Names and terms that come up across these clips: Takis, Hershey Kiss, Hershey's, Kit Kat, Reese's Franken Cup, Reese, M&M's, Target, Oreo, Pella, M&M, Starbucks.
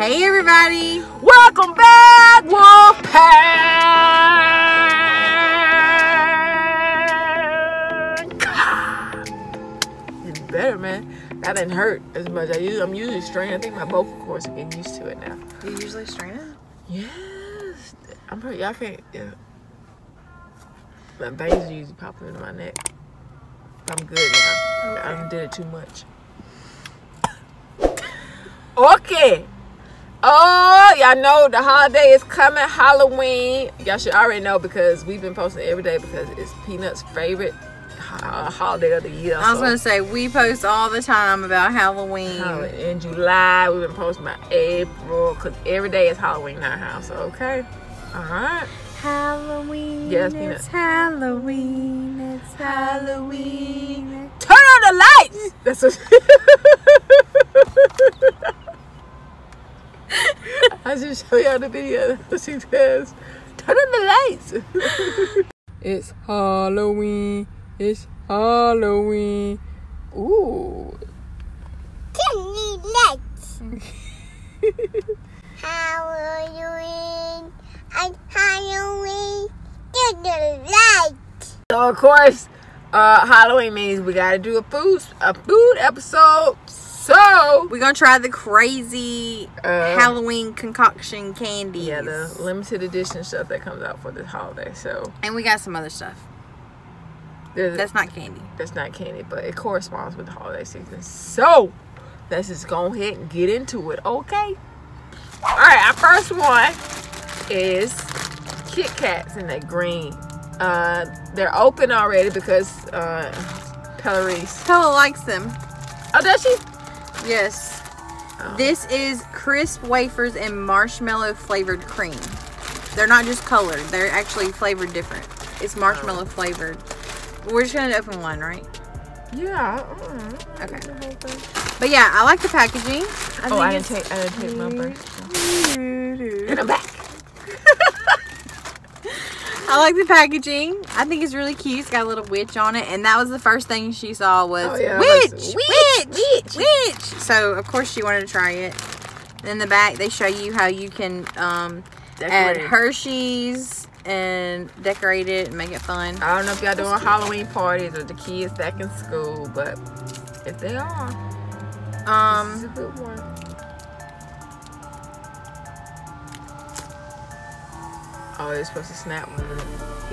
Hey everybody! Welcome back, Wolf Pack! It's better, man. That didn't hurt as much. I'm usually straining. I think my vocal cords are getting used to it now. You usually strain it? Yes. I'm pretty, y'all can't, yeah. My veins are usually popping into my neck. I'm good now. Okay. I did it too much. Okay. Oh, y'all know the holiday is coming, Halloween. Y'all should already know because we've been posting every day because it's Peanut's favorite holiday of the year. I was going to say, we post all the time about Halloween. In July, we've been posting about April because every day is Halloween in our house. So, okay. All right. Halloween. Yes, Peanut. It's Halloween. It's Halloween. Turn on the lights. That's what I just show y'all the video that she says, turn on the lights. It's Halloween. It's Halloween. Ooh. Turn the lights. Halloween. It's Halloween. Turn the lights. So of course, Halloween means we gotta do a food episode. So we're gonna try the crazy Halloween concoction candies. Yeah, the limited edition stuff that comes out for this holiday. So, and we got some other stuff. That's not candy. That's not candy, but it corresponds with the holiday season. So let's just go ahead and get into it, okay? All right, our first one is Kit Kats in the green. They're open already because Pella likes them. Oh, does she? Yes. Oh. This is crisp wafers and marshmallow flavored cream. They're not just colored. They're actually flavored different. It's marshmallow flavored. We're just going to open one, right? Yeah. Okay. But yeah, I like the packaging. I didn't take my first. And I'm back. I like the packaging. I think it's really cute. It's got a little witch on it. And that was the first thing she saw was, oh, yeah, witch. So, of course, she wanted to try it. In the back, they show you how you can add Hershey's and decorate it and make it fun. I don't know if y'all doing Halloween parties or the kids back in school, but if they are, this is a good one. Oh, it's supposed to snap one of them.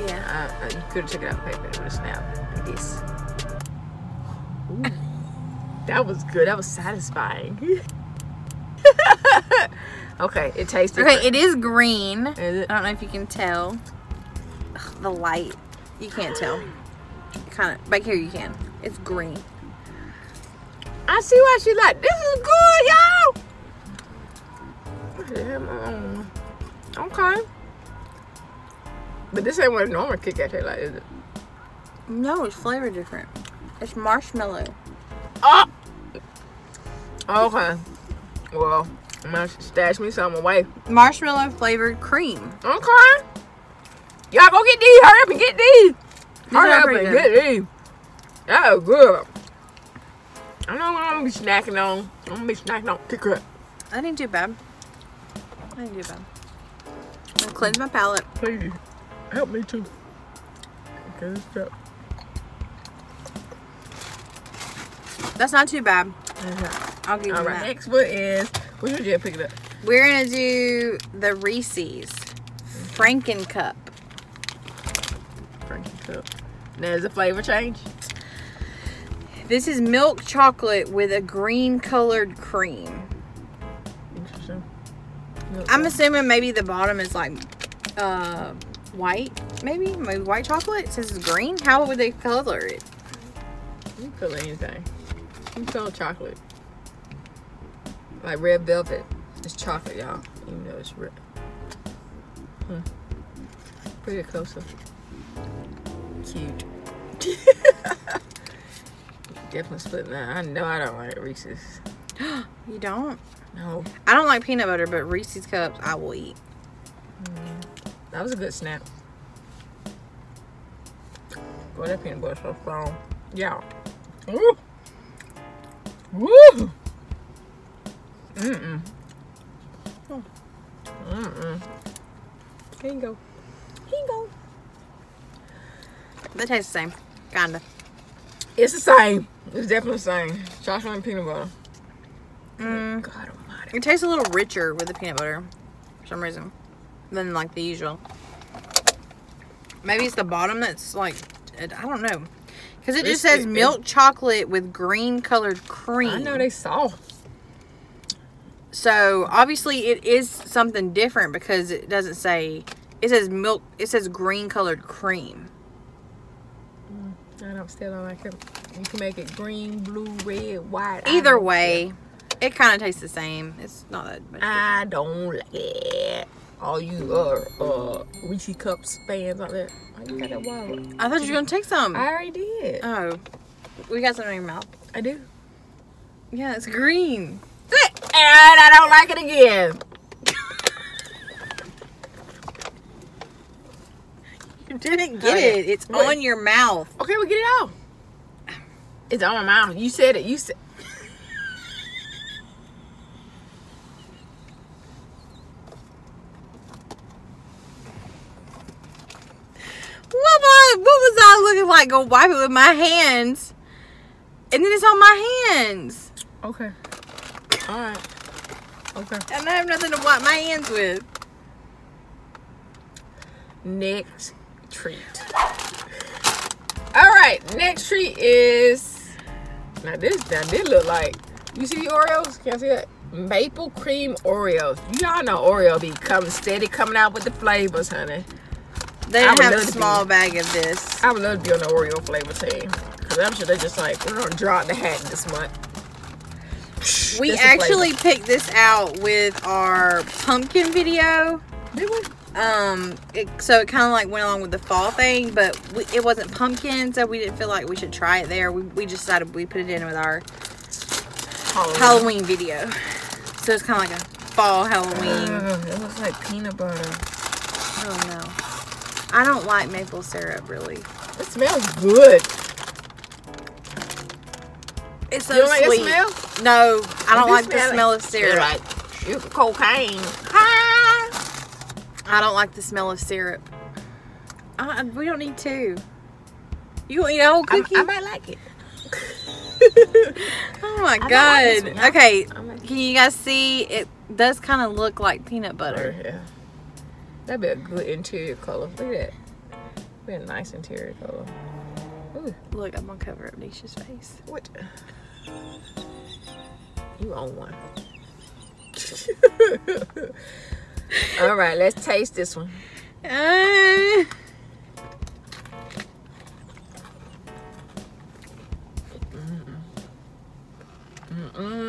Yeah. You could have took it out of paper. It would have snapped. Like this. Ooh. That was good. That was satisfying. Okay, it tastes different. Okay, it is green. Is it? I don't know if you can tell. Ugh, the light. You can't tell. Kind of. Back here you can. It's green. I see why she like, this is good, y'all. Okay. But this ain't what a normal Kit Kat tastes like, is it? No, it's flavor different. It's marshmallow. Oh! Okay. Well, I'm gonna stash me some away. Marshmallow flavored cream. Okay. Y'all go get these. Hurry up and get these. Hurry up and get these. That is good. I know what I'm gonna be snacking on. I'm gonna be snacking on Kit Kat. I didn't do bad. I didn't do bad. I'm gonna cleanse my palate. Please. Help me too. Okay, let's go. That's not too bad. Mm-hmm. I'll give you that. All right, next one is, we should just pick it up. We're going to do the Reese's Franken Cup. Franken Cup. Now, is the flavor change? This is milk chocolate with a green colored cream. Interesting. I'm assuming maybe the bottom is like, white, maybe white chocolate. Since it's green, how would they color it? You can color anything. You can color chocolate, like red velvet. It's chocolate, y'all. Even though it's red. Pretty closer. Cute. Definitely splitting that. I know I don't like Reese's. You don't? No. I don't like peanut butter, but Reese's cups I will eat. That was a good snap. Boy, that peanut butter so strong. Yeah. Ooh. Woo. Mm-mm. can go. He can go. They taste the same. Kinda. It's the same. It's definitely the same. Chocolate and peanut butter. Mm. God almighty. It tastes a little richer with the peanut butter for some reason than like the usual. Maybe it's the bottom that's like, I don't know. Because it just says milk chocolate with green colored cream. I know they saw. So obviously it is something different because it doesn't say, it says milk, it says green colored cream. I don't still don't like it. You can make it green, blue, red, white. Either way, it kind of tastes the same. It's not that much. I don't like it. All you Reese's Cups fans out there. Why you got that water? I thought you were going to take some. I already did. Oh. We got something in your mouth. I do. Yeah, it's green. And I don't like it again. You didn't get it. It's what? On your mouth. Okay, well, get it out. It's on my mouth. You said it. You said... What was I looking like? Go wipe it with my hands. And then it's on my hands. Okay. Alright. Okay. And I have nothing to wipe my hands with. Next treat. Alright. Next treat is... Now this look like... You see the Oreos? Can I see that? Maple cream Oreos. Y'all know Oreo be steady coming out with the flavors, honey. They didn't have a small bag of this. I would love to be on the Oreo flavor team. Because I'm sure they're just like, we're going to drop the hat this month. We actually picked this out with our pumpkin video. Did we? So it kind of like went along with the fall thing. But it wasn't pumpkin, so we didn't feel like we should try it there. We just decided we put it in with our Halloween video. So it's kind of like a fall Halloween. It looks like peanut butter. I don't know. I don't like maple syrup, really. It smells good. It's so sweet. You don't like the smell? No, I don't like the smell of syrup. Like cocaine. I don't like the smell of syrup. We don't need two. You gonna eat a whole cookie? I might like it. Oh my God. Like okay, can you guys see? It does kind of look like peanut butter. Oh, yeah. That'd be a good interior color. Look at that. That'd be a nice interior color. Ooh. Look, I'm gonna cover up Nisha's face. What? You own one. All right, let's taste this one.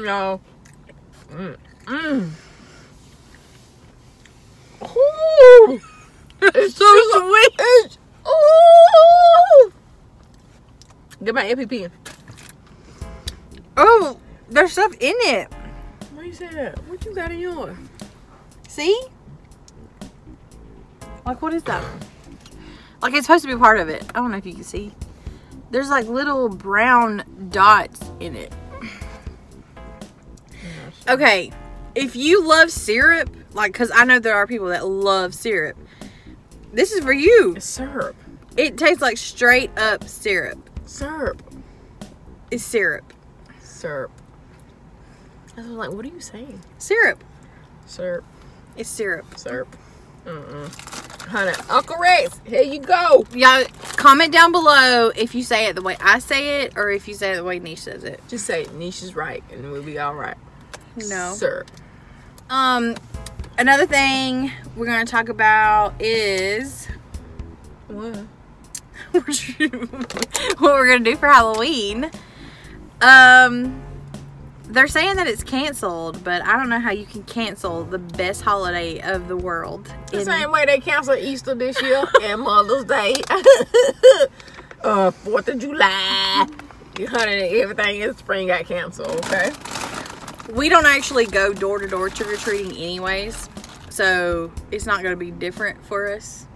No. Ooh, it's so sweet. It's, ooh. Get my MPP. Oh, there's stuff in it. Why you say that? What you got in yours? See? Like, what is that? Like, it's supposed to be part of it. I don't know if you can see. There's like little brown dots in it. Okay, if you love syrup, like, because I know there are people that love syrup. This is for you. It's syrup. It tastes like straight up syrup. Syrup. It's syrup. Syrup. I was like, what are you saying? Syrup. Syrup. It's syrup. Syrup. Honey, Uncle Rex, here you go. Y'all, comment down below if you say it the way I say it or if you say it the way Nisha says it. Just say it. Nisha's right and we'll be all right. No. Syrup. Another thing we're going to talk about is what we're going to do for Halloween. They're saying that it's canceled, but I don't know how you can cancel the best holiday of the world. The same way they canceled Easter this year and Mother's Day, 4th of July, honey, everything in spring got canceled, okay? We don't actually go door-to-door trick-or-treating anyways, so it's not going to be different for us.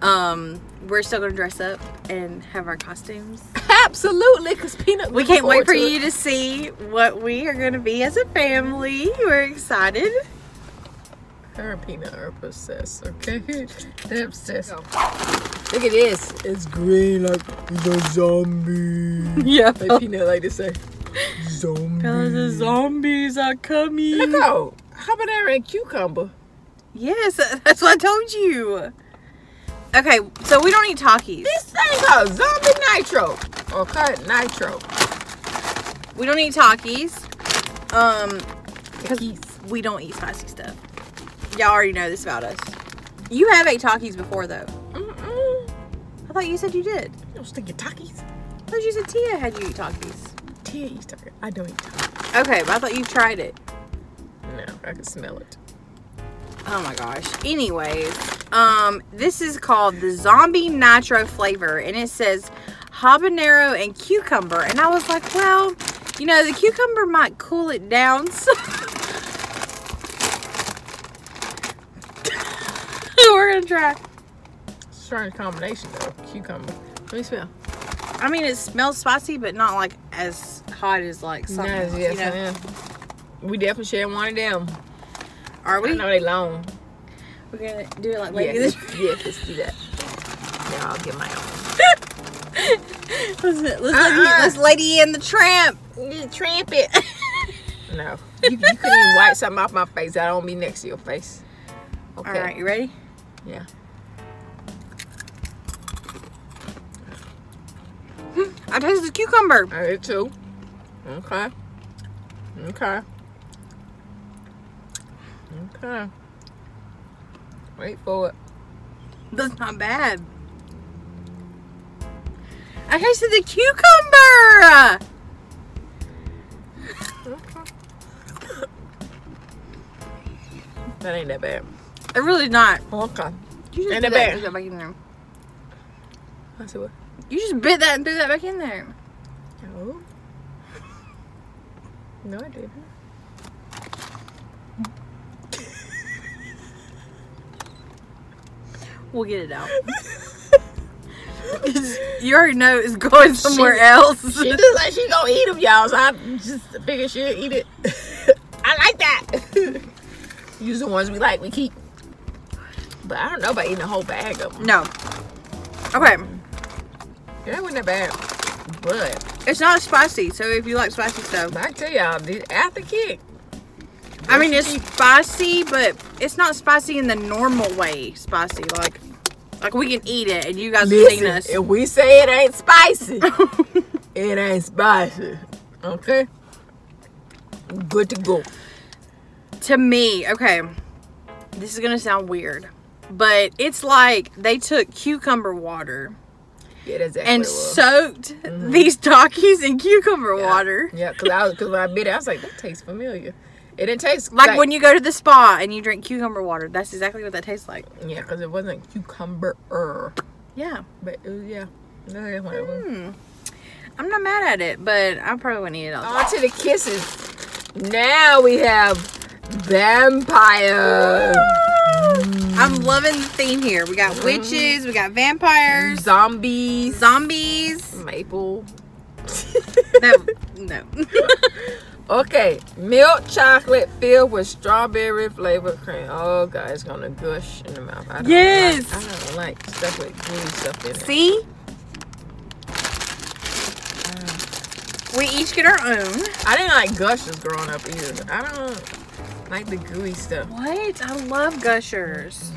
No. We're still going to dress up and have our costumes. Absolutely, because peanut. We can't wait for you to see what we are going to be as a family. We're excited. Her peanut are possessed, okay? They're obsessed. Look at this. It's green like the zombie. Yeah. Like peanut like to say. Zombie. Because the zombies are coming. Look out. Habanero and cucumber. Yes, that's what I told you. Okay, so we don't need Takis. This thing called zombie nitro. Or cut nitro. We don't need Takis. Because we don't eat spicy stuff. Y'all already know this about us. You have ate Takis before, though. Mm-mm. I thought you said you did. I was thinking Takis. I thought you said Tia had you eat Takis. Tia eats Takis. I don't eat Takis. Okay, but I thought you tried it. No, I can smell it. Oh my gosh. Anyways, this is called the Zombie Nitro flavor, and it says habanero and cucumber. And I was like, well, you know, the cucumber might cool it down. So we're gonna try. Strong combination though, cucumber. Let me smell. I mean, it smells spicy, but not like as hot as like something. Nice, yes, you know? Yeah. We definitely share one of them. Are we? I know they long. We're gonna do it like later. Yes, yes, let's do that. Yeah, I'll get my own. let's lady in the tramp. You tramp it. No, you couldn't even wipe something off my face. I don't be next to your face. Okay. All right, you ready? Yeah. I taste the cucumber. I did too. Okay. Okay. Okay. Wait for it. That's not bad. I tasted the cucumber. Okay. That ain't that bad. It really is not. Okay. You just bit that back in there. I said what? You just bit that and threw that back in there. No. No, I didn't. We'll get it out. You already know it's going somewhere else. She just like she gonna eat them, y'all. So I just figured she'll eat it. I like that. Use the ones we like, we keep. But I don't know about eating a whole bag of them. No. Okay. That wasn't that bad, but it's not spicy. So if you like spicy stuff, I tell y'all, after kick. I mean, it's spicy, but it's not spicy in the normal way. Spicy, like we can eat it, and you guys have seen us. If we say it ain't spicy, it ain't spicy. Okay, good to go. To me, okay, this is gonna sound weird, but it's like they took cucumber water. Yeah, that's exactly and soaked these Takis in cucumber water. Yeah, because when I bit it, I was like, that tastes familiar. It didn't taste like when you go to the spa and you drink cucumber water. That's exactly what that tastes like. Yeah, because it wasn't cucumber. Yeah, but it was, yeah. I'm not mad at it, but I probably wouldn't eat it all. On to the kisses. Now we have vampire. I'm loving the theme here. We got witches, we got vampires, zombies, maple. No. Okay, milk chocolate filled with strawberry flavored cream. Oh god, it's gonna gush in the mouth. I don't like stuff with green stuff in it. See? We each get our own. I didn't like gushers growing up either. I don't like the gooey stuff. What? I love gushers.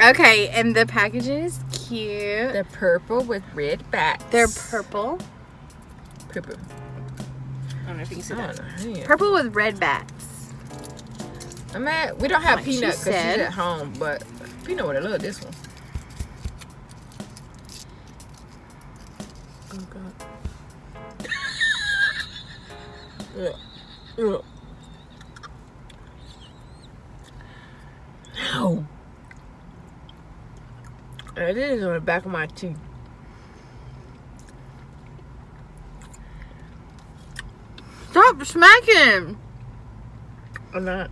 Okay, and the package is cute. They're purple with red backs. They're purple. Purple. I don't know if you can see that. Yeah. Purple with red bats. I'm mad. We don't have like peanut because she's at home, but peanut would have loved this one. Oh god. Yeah. Yeah. No. It is on the back of my teeth. Stop smacking! I'm not.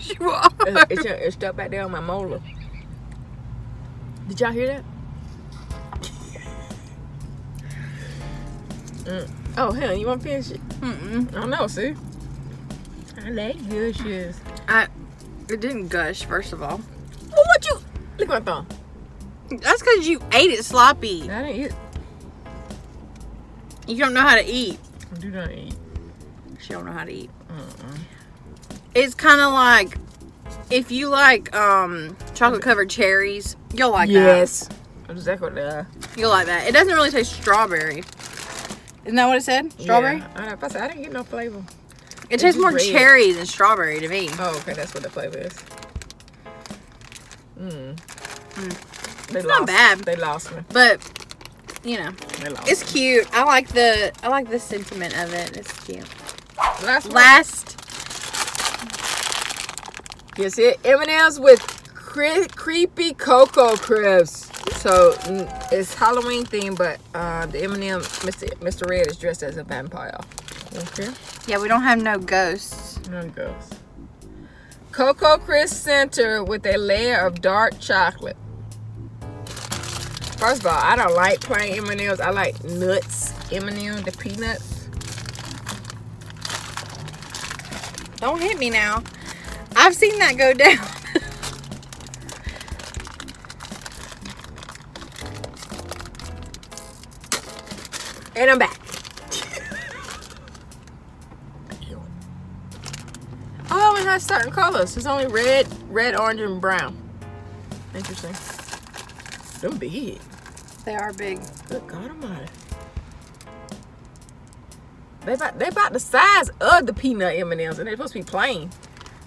You are. It's stuck back there on my molar. Did y'all hear that? Oh hell, you want to finish it? I know, see. I like good shoes. I It didn't gush, first of all. Well, what you? Look at my phone. That's because you ate it sloppy. I didn't eat it. You don't know how to eat. I do not eat. She don't know how to eat. It's kind of like if you like chocolate covered cherries, you'll like that. Yes, exactly what they are. You'll like that. It doesn't really taste strawberry. Isn't that what it said? Strawberry? Yeah. I didn't get no flavor. It tastes more cherry than strawberry to me. Oh, okay. That's what the flavor is. It's not bad. They lost me. But you know, it's cute. I like the sentiment of it. It's cute. Last. You see it? M&M's with creepy cocoa crisps. So it's Halloween themed, but the M&M Mr. Red is dressed as a vampire. Okay. Yeah, we don't have no ghosts. No ghosts. Cocoa Crisp Center with a layer of dark chocolate. First of all, I don't like plain M&Ms. I like nuts. M&M, the peanuts. Don't hit me now. I've seen that go down. And I'm back. Oh, it has certain colors. It's only red, orange, and brown. Interesting. They're big. They are big. Good God almighty. They about the size of the peanut M&Ms, and they're supposed to be plain.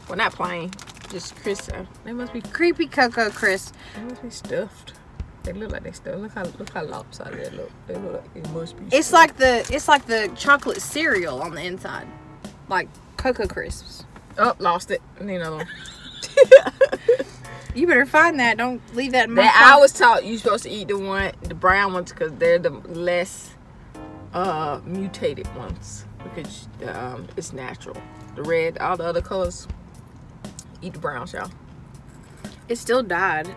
Well, not plain, just crisp. They must be creepy cocoa crisp. They must be stuffed. They look like they stuffed. Look how lopsided they look. They look like it must be. It's stuffed. It's like the chocolate cereal on the inside, like cocoa crisps. Oh, lost it. I need another one. You better find that. Don't leave that in my phone. I was taught you're supposed to eat the brown ones, because they're the less mutated ones. Because it's natural. The red, all the other colors, eat the browns, y'all. It still died.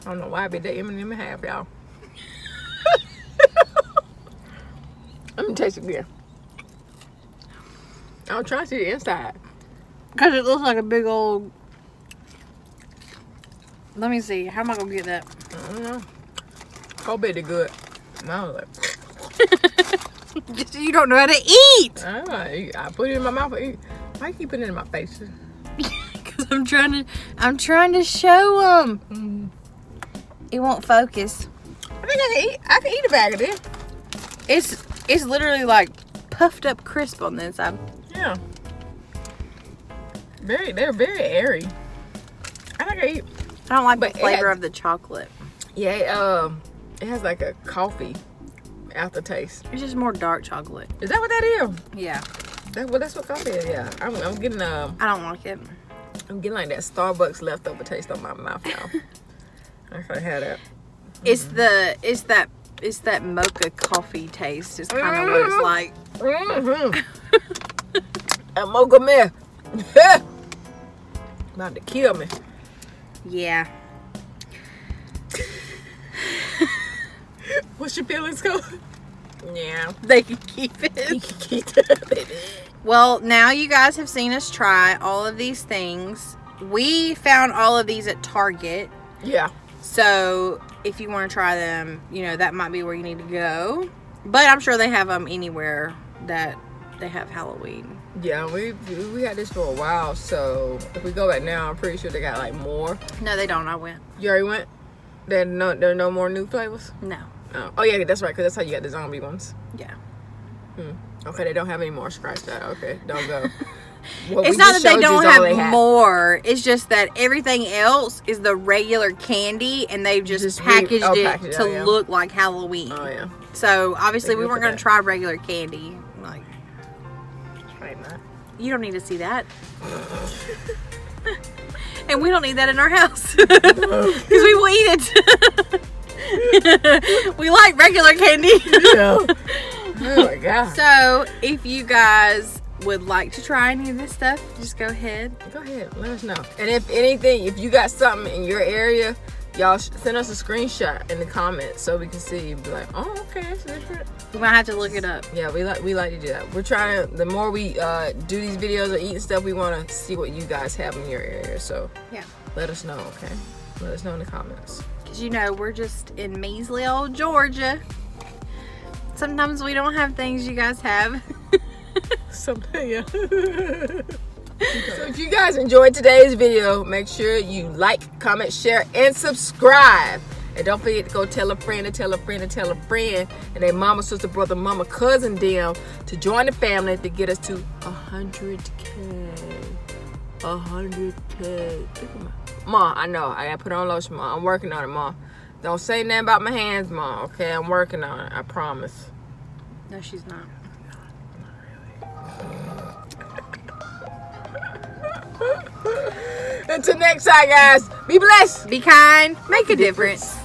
I don't know why I bit that M&M in half, y'all. Let me taste it again. I'm trying to see the inside. Because it looks like a big old... Let me see. How am I going to get that? I don't know. Go bit it good. No, like... You don't know how to eat! I put it in my mouth and eat. Why you keep putting it in my face? Because I'm trying to show them. It won't focus. I think I can eat a bag of this. It's literally like puffed up crisp on the inside. Yeah. They're very airy. I think I don't like the flavor of the chocolate. Yeah, it has like a coffee aftertaste. It's just more dark chocolate. Is that what that is? Yeah. That's what coffee is, yeah. I'm getting I don't like it. I'm getting like that Starbucks leftover taste on my mouth now. I kinda had that. It's that mocha coffee taste is kind of what it's like. That mocha mess. About to kill me. Yeah. What's your feelings going? Yeah. They can keep it. You can keep it. Well, now you guys have seen us try all of these things. We found all of these at Target. Yeah. So if you want to try them, you know, that might be where you need to go. But I'm sure they have them anywhere that they have Halloween. Yeah, we had this for a while. So if we go back now, I'm pretty sure they got like more. No, they don't. I went. You already went? There are no more new flavors? No. Oh yeah, that's right. Because that's how you got the zombie ones. Yeah. Okay, they don't have any more. Scratch that. Okay, don't go. Well, it's not that they don't have more. It's just that everything else is the regular candy, and they've just packaged it to look like Halloween. Oh yeah. So obviously we weren't going to try regular candy. Like, try that. You don't need to see that. And we don't need that in our house because we will eat it. We like regular candy. Yeah. Oh my god. So if you guys would like to try any of this stuff, just go ahead. Let us know. And if anything, if you got something in your area Y'all send us a screenshot in the comments so we can see. Be like, oh, okay, it's different. We might have to look it up. Yeah, we like to do that. We're trying to, the more we do these videos or eating stuff, we want to see what you guys have in your area. So yeah, let us know, okay? Let us know in the comments. Because you know, we're just in measly old Georgia. Sometimes we don't have things you guys have. Something, yeah. So if you guys enjoyed today's video, make sure you like, comment, share, and subscribe. And don't forget to go tell a friend and tell a friend and tell a friend and their mama, sister, brother, mama, cousin, them to join the family to get us to 100K. 100K. Ma, I know. I gotta put on lotion, Ma. I'm working on it, Ma. Don't say nothing about my hands, Ma, okay? I'm working on it. I promise. No, she's not. Until next time, guys, be blessed, be kind, make a difference.